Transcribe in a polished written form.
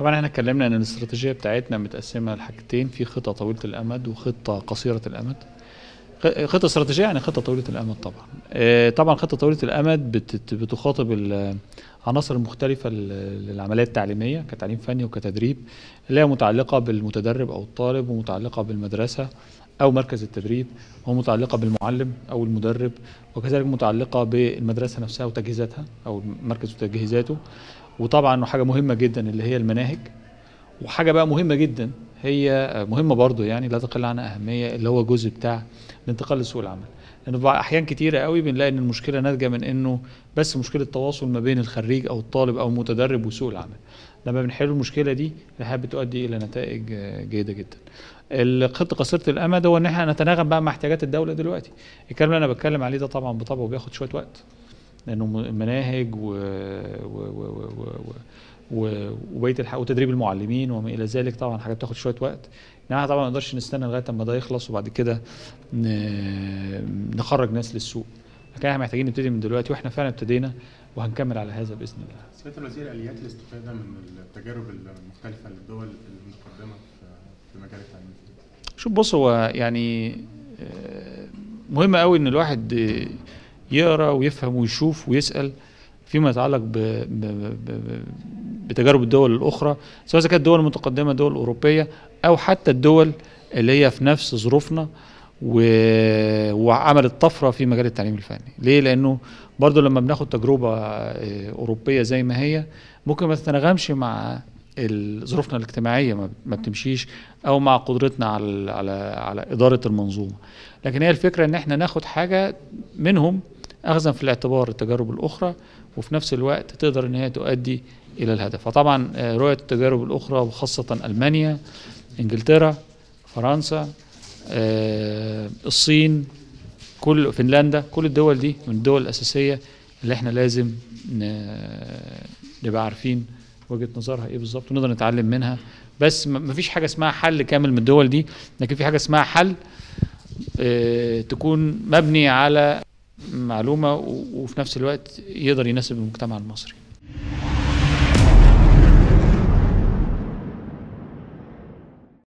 طبعا احنا اتكلمنا ان الاستراتيجيه بتاعتنا متقسمه لحاجتين، في خطه طويله الامد وخطه قصيره الامد. خطه استراتيجيه يعني خطه طويله الامد طبعا خطه طويله الامد بتخاطب العناصر المختلفه للعمليه التعليميه كتعليم فني وكتدريب، اللي هي متعلقه بالمتدرب او الطالب، ومتعلقه بالمدرسه او مركز التدريب، ومتعلقه بالمعلم او المدرب، وكذلك متعلقه بالمدرسه نفسها وتجهيزاتها او مركز وتجهيزاته. وطبعا حاجه مهمه جدا اللي هي المناهج، وحاجه بقى مهمه جدا هي مهمه برضو يعني لا تقل عنها اهميه، اللي هو الجزء بتاع الانتقال لسوق العمل. لان احيان كتيره قوي بنلاقي ان المشكله ناتجه من انه بس مشكله تواصل ما بين الخريج او الطالب او المتدرب وسوق العمل. لما بنحل المشكله دي بتؤدي الى نتائج جيده جدا. الخطه قصيره الامد هو ان احنا نتناغم بقى مع احتياجات الدوله دلوقتي. الكلام اللي انا بتكلم عليه ده طبعا بطبعه بياخد شويه وقت، لانه المناهج وتدريب المعلمين وما الى ذلك، طبعا حاجه بتاخد شويه وقت. احنا طبعا ما نقدرش نستنى لغايه اما ده يخلص وبعد كده نخرج ناس للسوق، لكن احنا محتاجين نبتدي من دلوقتي، واحنا فعلا ابتدينا وهنكمل على هذا باذن الله. سياده الوزير، اليات الاستفاده من التجارب المختلفه للدول المتقدمه في مجال التعليم؟ شوف بص، هو يعني مهم قوي ان الواحد يقرا ويفهم ويشوف ويسال فيما يتعلق بتجارب الدول الاخرى، سواء كانت الدول المتقدمه، الدول الاوروبيه، او حتى الدول اللي هي في نفس ظروفنا وعملت طفره في مجال التعليم الفني. ليه؟ لانه برضو لما بناخد تجربه اوروبيه زي ما هي ممكن ما تتناغمش مع ظروفنا الاجتماعيه، ما بتمشيش، او مع قدرتنا على اداره المنظومه. لكن هي الفكره ان احنا ناخد حاجه منهم اخذا في الاعتبار التجارب الاخرى، وفي نفس الوقت تقدر ان هي تؤدي الى الهدف. فطبعا رؤيه التجارب الاخرى وخاصه المانيا، انجلترا، فرنسا، الصين، كل فنلندا، كل الدول دي من الدول الاساسيه اللي احنا لازم نبقى عارفين وجهه نظرها ايه بالظبط ونقدر نتعلم منها. بس مفيش حاجه اسمها حل كامل من الدول دي، لكن في حاجه اسمها حل تكون مبني على معلومه وفي نفس الوقت يقدر يناسب المجتمع المصري.